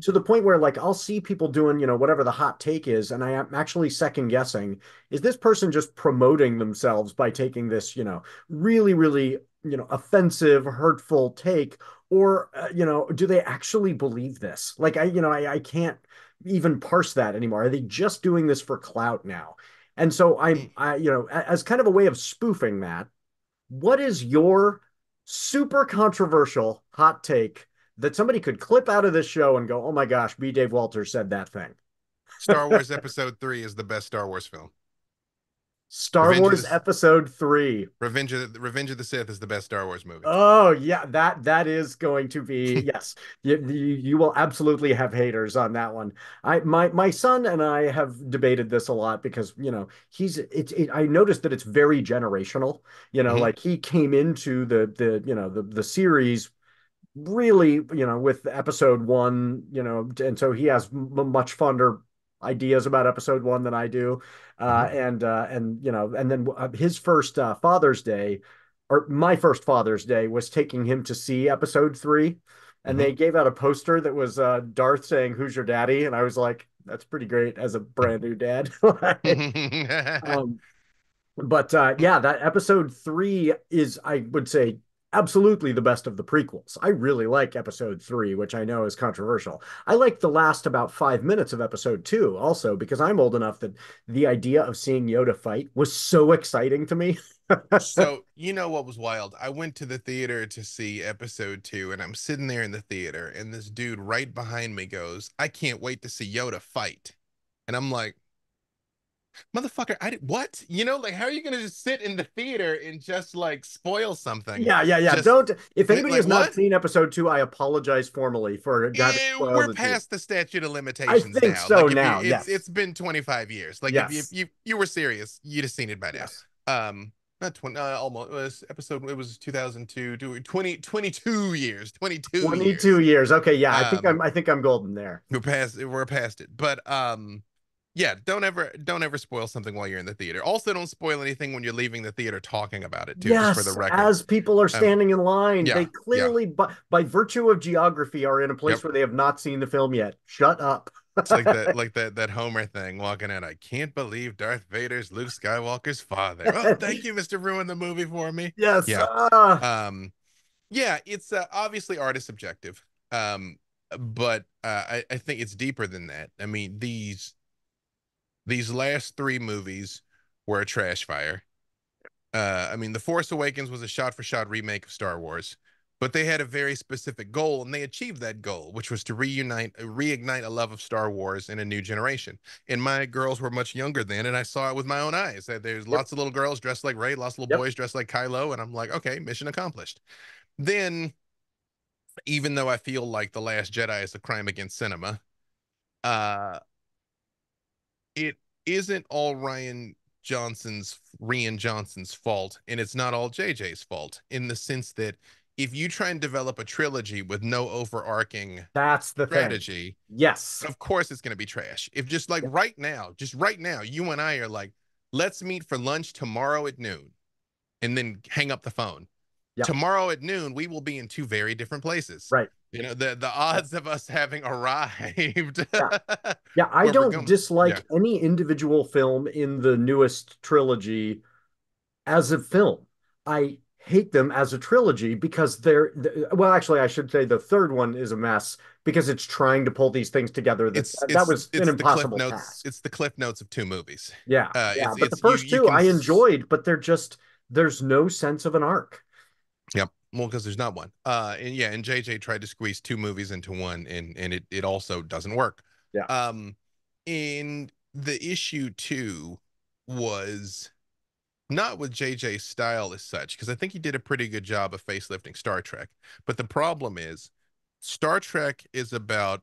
to the point where, like, I'll see people doing, you know, whatever the hot take is, and I am actually second guessing, is this person just promoting themselves by taking this, you know, really, really, you know, offensive, hurtful take, or, you know, do they actually believe this? Like, I can't even parse that anymore. Are they just doing this for clout now? And so I, you know, as kind of a way of spoofing that, what is your super controversial hot take that somebody could clip out of this show and go, oh my gosh, B. Dave Walters said that thing? Star Wars Episode 3 is the best Star Wars film. Star Wars Episode 3. Revenge of the Sith is the best Star Wars movie. Oh yeah, that is going to be yes. You will absolutely have haters on that one. My son and I have debated this a lot because, you know, I noticed that it's very generational. You know, like, he came into the series really, you know, with Episode 1, you know, and so he has much fonder ideas about Episode 1 than I do. And then his first Father's Day, or my first Father's Day, was taking him to see Episode 3. And they gave out a poster that was Darth saying, "Who's your daddy?" And I was like, that's pretty great as a brand new dad. But that Episode 3 is, I would say, absolutely the best of the prequels. I really like Episode 3, which I know is controversial. I like the last about 5 minutes of Episode 2 also, because I'm old enough that the idea of seeing Yoda fight was so exciting to me. So, you know what was wild? I went to the theater to see Episode 2, and I'm sitting there in the theater, and this dude right behind me goes, "I can't wait to see Yoda fight." And I'm like, motherfucker, what? You know, like, how are you gonna just sit in the theater and just, like, spoil something? Yeah. Don't. If anybody has not seen Episode 2, I apologize formally for. We're past the statute of limitations. I think so now. It's been 25 years. Like, if you were serious, you'd have seen it by now. Yes. Not 20. Almost It was 2002. 22 years. 22 years. Okay. Yeah. I think I'm golden there. We're past it. But yeah, don't ever spoil something while you're in the theater. Also, don't spoil anything when you're leaving the theater talking about it, too, yes, just for the record. As people are standing in line, they clearly, by virtue of geography, are in a place where they have not seen the film yet. Shut up. It's like that Homer thing, walking in, "I can't believe Darth Vader's Luke Skywalker's father." Oh, thank you, Mr. Ruin the movie for me. Yes. Yeah, it's obviously artist subjective, but I think it's deeper than that. I mean, these last three movies were a trash fire. I mean, The Force Awakens was a shot-for-shot remake of Star Wars, but they had a very specific goal, and they achieved that goal, which was to reignite a love of Star Wars in a new generation. And my girls were much younger then, and I saw it with my own eyes. There's lots of little girls dressed like Rey, lots of little boys dressed like Kylo, and I'm like, okay, mission accomplished. Then, even though I feel like The Last Jedi is a crime against cinema, it isn't all Rian Johnson's fault, and it's not all JJ's fault, in the sense that if you try and develop a trilogy with no overarching strategy, yes, of course it's going to be trash. If just like right now, you and I are like, let's meet for lunch tomorrow at noon, and then hang up the phone. Yep. Tomorrow at noon, we will be in two very different places. Right. You know, the odds of us having arrived. I don't dislike any individual film in the newest trilogy as a film. I hate them as a trilogy because well, actually, I should say the third one is a mess because it's trying to pull these things together. That was an impossible task. It's the Cliff Notes of two movies. Yeah. But the first two I enjoyed, but they're just, there's no sense of an arc. Yep. Well, because there's not one. And JJ tried to squeeze two movies into one, and it also doesn't work. Yeah. And the issue, too, was not with JJ's style as such, because I think he did a pretty good job of facelifting Star Trek. But the problem is Star Trek is about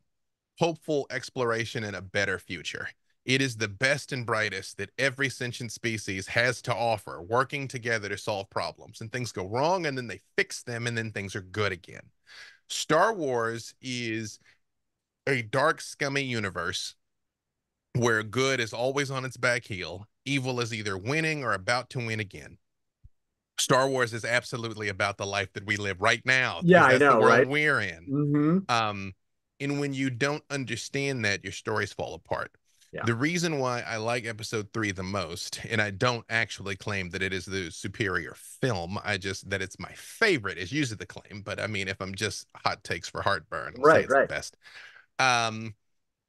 hopeful exploration and a better future. It is the best and brightest that every sentient species has to offer, working together to solve problems. And things go wrong, and then they fix them, and then things are good again. Star Wars is a dark, scummy universe where good is always on its back heel. Evil is either winning or about to win again. Star Wars is absolutely about the life that we live right now. Yeah, I know, that's the world we're in. Mm-hmm. And when you don't understand that, your stories fall apart. Yeah. The reason why I like Episode 3 the most, and I don't actually claim that it is the superior film, I just, that it's my favorite is usually the claim. But I mean, if I'm just hot takes for heartburn, I'll say it's the best.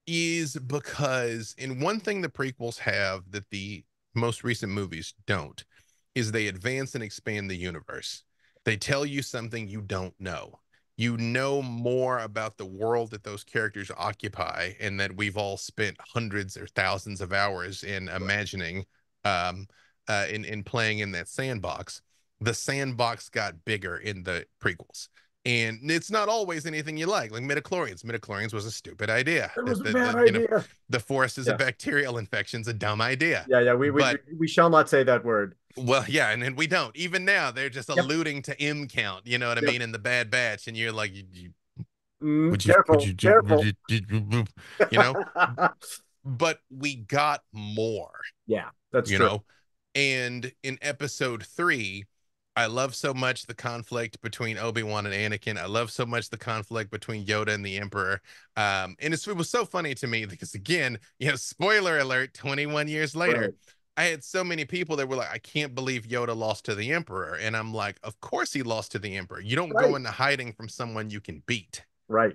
Is because in one thing the prequels have that the most recent movies don't is they advance and expand the universe. They tell you something you don't know. You know more about the world that those characters occupy and that we've all spent hundreds or thousands of hours in imagining, in playing in that sandbox. The sandbox got bigger in the prequels. And it's not always anything you like midichlorians. Midichlorians was a stupid idea. It was a bad idea. Know, the forest is a bacterial infection's a dumb idea. Yeah, we shall not say that word. Well, yeah, and we don't. Even now, they're just alluding to M count, you know what I mean, in the Bad Batch, and you're like, careful. You know? But we got more. Yeah, that's true. You know? And in Episode 3, I love so much the conflict between Obi-Wan and Anakin. I love so much the conflict between Yoda and the Emperor. And it was so funny to me because, again, you know, spoiler alert, 21 years later, I had so many people that were like, I can't believe Yoda lost to the Emperor. And I'm like, of course he lost to the Emperor. You don't go into hiding from someone you can beat. Right.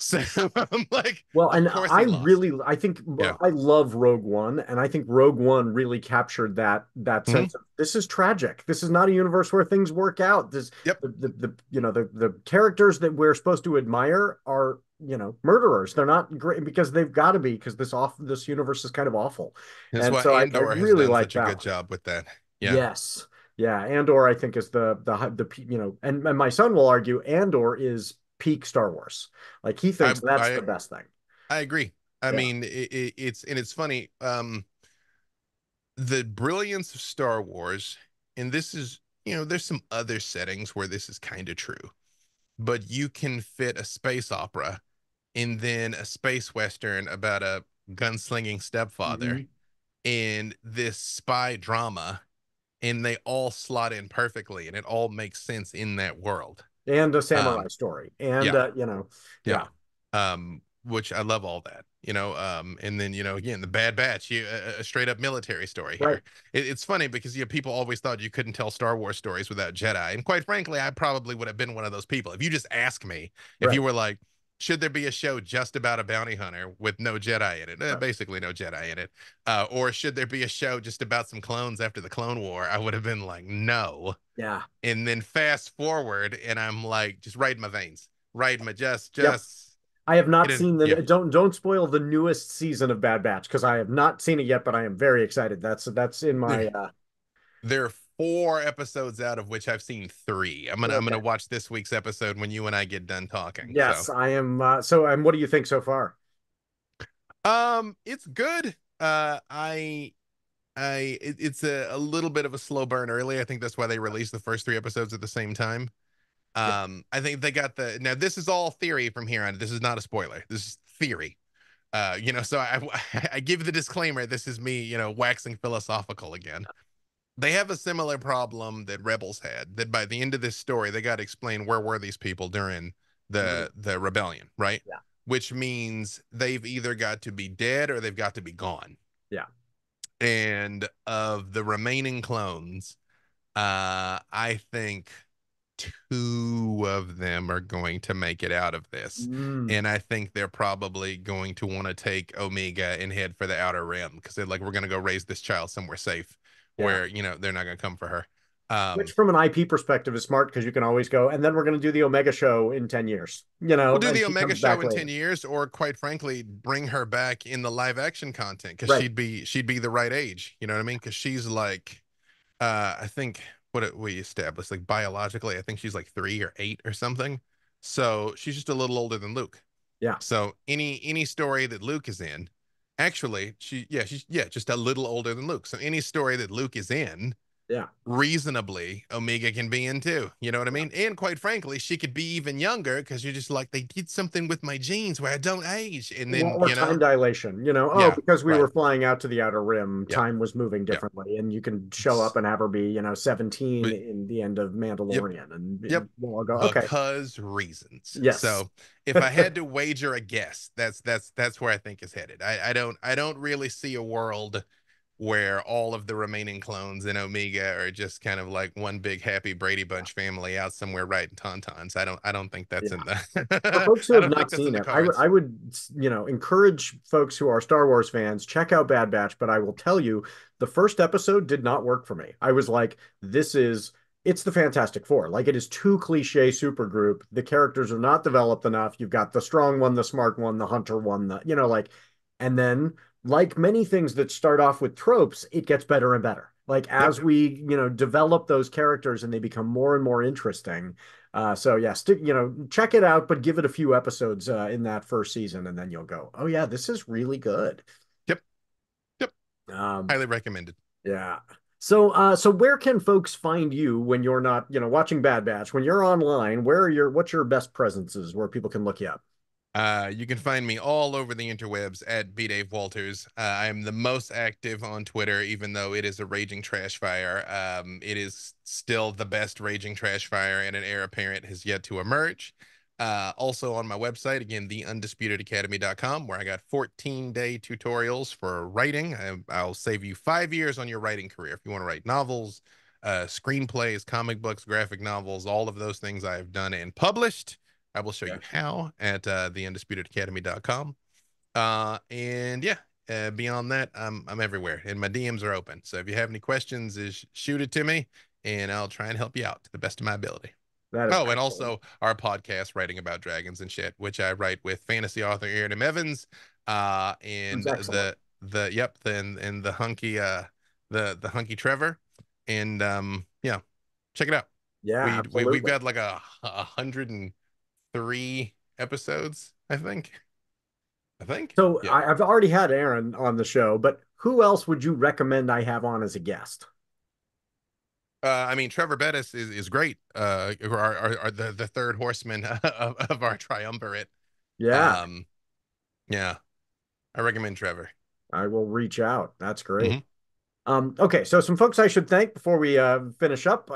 So I'm like, well, and I love Rogue One, and I think Rogue One really captured that sense of this is tragic. This is not a universe where things work out. This the characters that we're supposed to admire are, you know, murderers. They're not great because they've got to be, because this universe is kind of awful. That's and so Andor I really has done like such that. A good job with that. Yeah. Yes. Yeah. Andor I think is the you know, and my son will argue Andor is peak Star Wars. Like he thinks that's the best thing. I agree. I mean, it's funny. The brilliance of Star Wars, and this is, you know, there's some other settings where this is kind of true, but you can fit a space opera and then a space western about a gunslinging stepfather and this spy drama, and they all slot in perfectly, and it all makes sense in that world. And a samurai story, and you know, which I love all that, you know, and then, you know, again, the Bad Batch, a straight up military story here. It's funny because, you know, people always thought you couldn't tell Star Wars stories without Jedi, and quite frankly, I probably would have been one of those people. If you just ask me, if you were like, should there be a show just about a bounty hunter with no Jedi in it? Basically no Jedi in it. Or should there be a show just about some clones after the Clone War? I would have been like, no. Yeah. And then fast forward, and I'm like, just ride my veins. Ride my just. I have not seen the don't spoil the newest season of Bad Batch, because I have not seen it yet, but I am very excited. That's in my There are 4 episodes out of which I've seen 3. I'm gonna watch this week's episode when you and I get done talking. Yes, so. I am. So what do you think so far? It's good. It's a little bit of a slow burn early. I think that's why they released the first 3 episodes at the same time. I think they got now this is all theory from here on. This is not a spoiler. This is theory. You know, so I give the disclaimer. This is me, you know, waxing philosophical again. They have a similar problem that Rebels had, that by the end of this story, they got to explain where were these people during the rebellion, right? Yeah. Which means they've either got to be dead or they've got to be gone. Yeah. And of the remaining clones, I think 2 of them are going to make it out of this. And I think they're probably going to want to take Omega and head for the Outer Rim, because they're like, we're going to go raise this child somewhere safe. Yeah. Where, you know, they're not going to come for her. Which from an IP perspective is smart, because you can always go, and then we're going to do the Omega show in 10 years. You know, we'll do the Omega show in 10 years, or quite frankly, bring her back in the live action content, because she'd be the right age. You know what I mean? Because she's like, I think what we established, like biologically, I think she's like 3 or 8 or something. So she's just a little older than Luke. Yeah. So any story that Luke is in, actually, she's just a little older than Luke. So any story that Luke is in, yeah, reasonably Omega can be in too. You know what I mean? Yeah. And quite frankly, she could be even younger because you're just like, they did something with my genes where I don't age. And then, you know, time dilation, you know, because we were flying out to the Outer Rim, time was moving differently, and you can show up and have her be, you know, 17 in the end of Mandalorian, and we'll go, okay, because reasons. Yes. So if I had to wager a guess, that's where I think is headed. I don't really see a world where all of the remaining clones in Omega are just kind of like one big happy Brady Bunch family out somewhere writing tauntauns. I don't think that's in the. For folks who have not seen it, I would you know, encourage folks who are Star Wars fans, check out Bad Batch. But I will tell you, the first episode did not work for me. I was like, it's the Fantastic Four. Like, it is too cliche supergroup. The characters are not developed enough. You've got the strong one, the smart one, the hunter one, the, you know, like, and then, like many things that start off with tropes, it gets better and better. Like, as we, you know, develop those characters and they become more and more interesting. So yeah, you know, check it out, but give it a few episodes in that first season, and then you'll go, oh yeah, this is really good. Yep. Highly recommended. Yeah. So, so where can folks find you when you're not, you know, watching Bad Batch? When you're online, what's your best presences where people can look you up? You can find me all over the interwebs at B. Dave Walters. I am the most active on Twitter, even though it is a raging trash fire. It is still the best raging trash fire, and an heir apparent has yet to emerge. Also on my website, again, theundisputedacademy.com, where I got 14-day tutorials for writing. I'll save you 5 years on your writing career. If you want to write novels, screenplays, comic books, graphic novels, all of those things I've done and published. I will show you how at theundisputedacademy.com. Beyond that, I'm everywhere, and my DMs are open. So if you have any questions, shoot it to me, and I'll try and help you out to the best of my ability. And also our podcast, Writing About Dragons and Shit, which I write with fantasy author Aaron Evans, and the hunky Trevor, and check it out. Yeah, we've got like 103 episodes, I think. So I've already had Aaron on the show, but who else would you recommend I have on as a guest? I mean, Trevor Bettis is great. The third horseman of our triumvirate. Yeah. I recommend Trevor. I will reach out. That's great. Mm-hmm. Okay, so some folks I should thank before we finish up.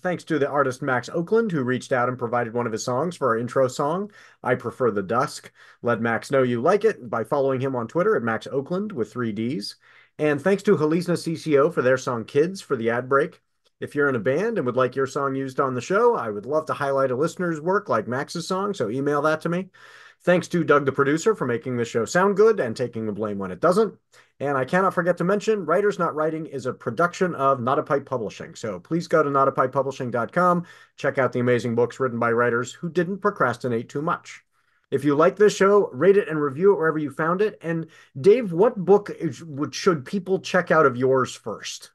Thanks to the artist Max Oakland, who reached out and provided one of his songs for our intro song, I Prefer the Dusk. Let Max know you like it by following him on Twitter at Max Oakland with 3 Ds. And thanks to Halisna CCO for their song Kids for the ad break. If you're in a band and would like your song used on the show, I would love to highlight a listener's work like Max's song, so email that to me. Thanks to Doug, the producer, for making the show sound good and taking the blame when it doesn't. And I cannot forget to mention, Writers Not Writing is a production of Not a Pipe Publishing. So please go to notapipepublishing.com, check out the amazing books written by writers who didn't procrastinate too much. If you like this show, rate it and review it wherever you found it. And Dave, what book should people check out of yours first?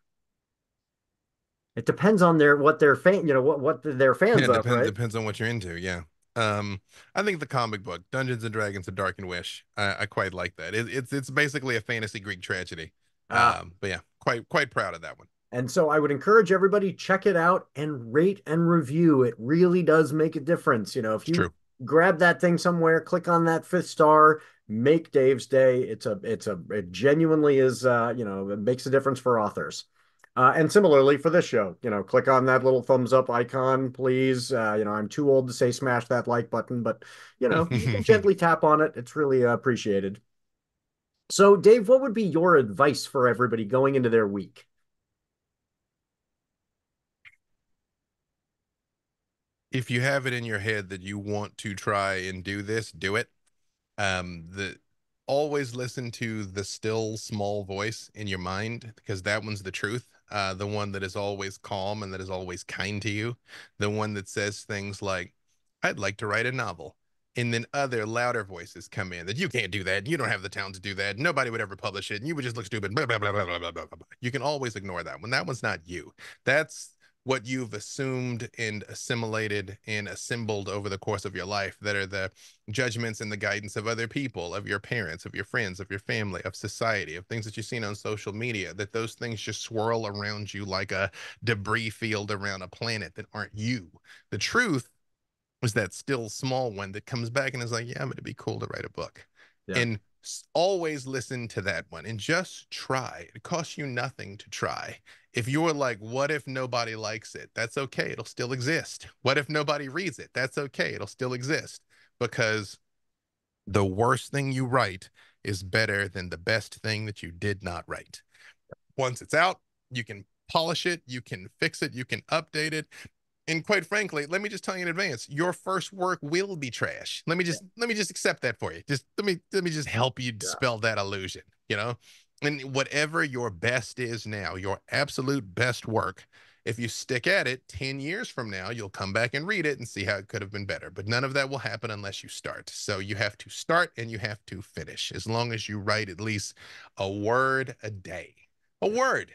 It depends on their fans are, right? It depends on what you're into, yeah. I think the comic book Dungeons and Dragons of Dark and Wish, I quite like that. It's basically a fantasy Greek tragedy. But yeah, quite proud of that one. And so I would encourage everybody, check it out and rate and review. It really does make a difference. You know, if you grab that thing somewhere, click on that 5th star, make Dave's day. It genuinely is, you know, it makes a difference for authors. And similarly for this show, you know, click on that little thumbs up icon, please. You know, I'm too old to say smash that like button, but, you know, you can gently tap on it. It's really appreciated. So, Dave, what would be your advice for everybody going into their week? If you have it in your head that you want to try and do this, do it. Always listen to the still small voice in your mind, because that one's the truth. The one that is always calm and that is always kind to you. The one that says things like, I'd like to write a novel. And then other louder voices come in that you can't do that. You don't have the talent to do that. Nobody would ever publish it. And you would just look stupid. Blah, blah, blah, blah, blah, blah, blah. You can always ignore that one. That one's not you. That's what you've assumed and assimilated and assembled over the course of your life that are the judgments and the guidance of other people, of your parents, of your friends, of your family, of society, of things that you've seen on social media, that those things just swirl around you like a debris field around a planet that aren't you. The truth is that still small one that comes back and is like, yeah, but it'd be cool to write a book. Yeah. And always listen to that one and just try. It costs you nothing to try. If you're like, what if nobody likes it? That's okay. It'll still exist. What if nobody reads it? That's okay. It'll still exist, because the worst thing you write is better than the best thing that you did not write. Once it's out, you can polish it. You can fix it. You can update it. And quite frankly, let me just tell you in advance, your first work will be trash. Let me just accept that for you. Let me just help you dispel that illusion, you know? And whatever your best is now, your absolute best work, if you stick at it 10 years from now, you'll come back and read it and see how it could have been better. But none of that will happen unless you start. So you have to start and you have to finish. As long as you write at least a word a day, a word.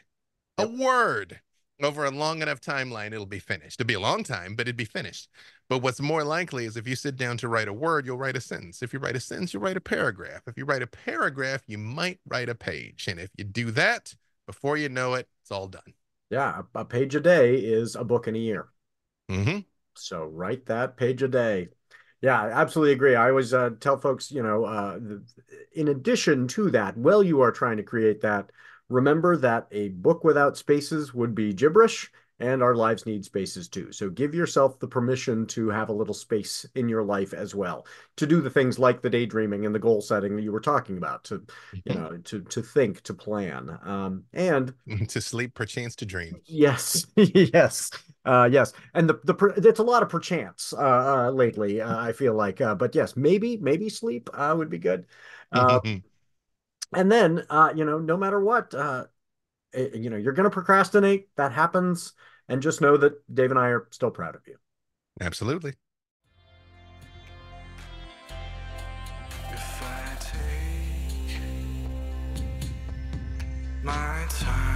Over a long enough timeline, it'll be finished. It'll be a long time, but it'd be finished. But what's more likely is if you sit down to write a word, you'll write a sentence. If you write a sentence, you'll write a paragraph. If you write a paragraph, you might write a page. And if you do that, before you know it, it's all done. Yeah, a page a day is a book in a year. Mm-hmm. So write that page a day. Yeah, I absolutely agree. I always tell folks, you know, in addition to that, while you are trying to create that, remember that a book without spaces would be gibberish, and our lives need spaces too. So give yourself the permission to have a little space in your life as well, to do the things like the daydreaming and the goal setting that you were talking about, to, you know, to think, to plan, and to sleep, perchance to dream. Yes, yes. Yes. And it's a lot of perchance lately, I feel like, but yes, maybe sleep would be good. And then, you know, no matter what, you know, you're going to procrastinate. That happens. And just know that Dave and I are still proud of you. Absolutely. If I take my time.